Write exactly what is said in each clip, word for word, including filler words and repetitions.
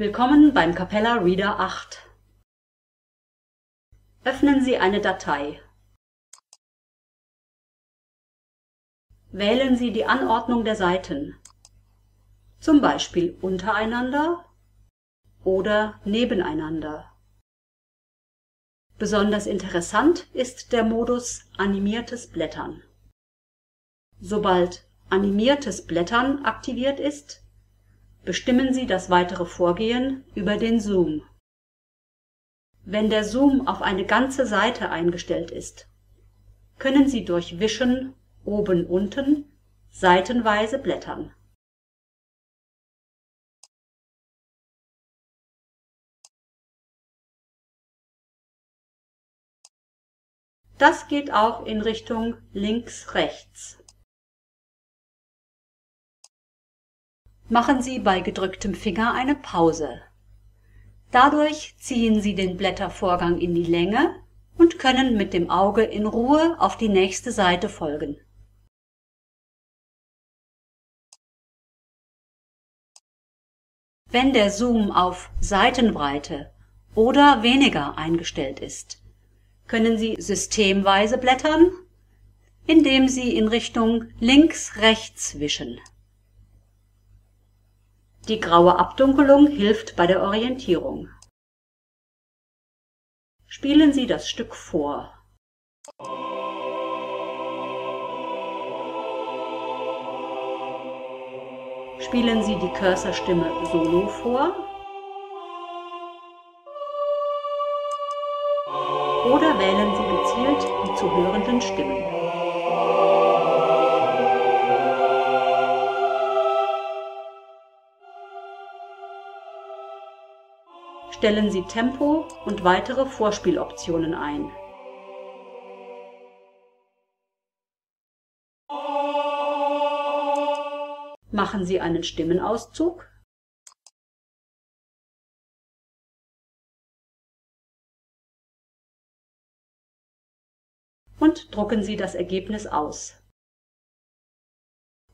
Willkommen beim capella Reader acht. Öffnen Sie eine Datei. Wählen Sie die Anordnung der Seiten, zum Beispiel untereinander oder nebeneinander. Besonders interessant ist der Modus Animiertes Blättern. Sobald Animiertes Blättern aktiviert ist, bestimmen Sie das weitere Vorgehen über den Zoom. Wenn der Zoom auf eine ganze Seite eingestellt ist, können Sie durch Wischen oben-unten seitenweise blättern. Das geht auch in Richtung links-rechts. Machen Sie bei gedrücktem Finger eine Pause. Dadurch ziehen Sie den Blättervorgang in die Länge und können mit dem Auge in Ruhe auf die nächste Seite folgen. Wenn der Zoom auf Seitenbreite oder weniger eingestellt ist, können Sie systemweise blättern, indem Sie in Richtung links-rechts wischen. Die graue Abdunkelung hilft bei der Orientierung. Spielen Sie das Stück vor. Spielen Sie die Cursor-Stimme solo vor oder wählen Sie gezielt die zu hörenden Stimmen. Stellen Sie Tempo und weitere Vorspieloptionen ein. Machen Sie einen Stimmenauszug. Und drucken Sie das Ergebnis aus.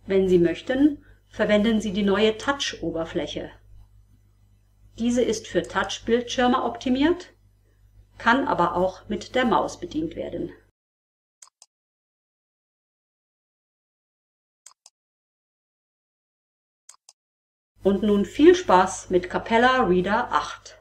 Wenn Sie möchten, verwenden Sie die neue Touch-Oberfläche. Diese ist für Touch-Bildschirme optimiert, kann aber auch mit der Maus bedient werden. Und nun viel Spaß mit capella Reader acht.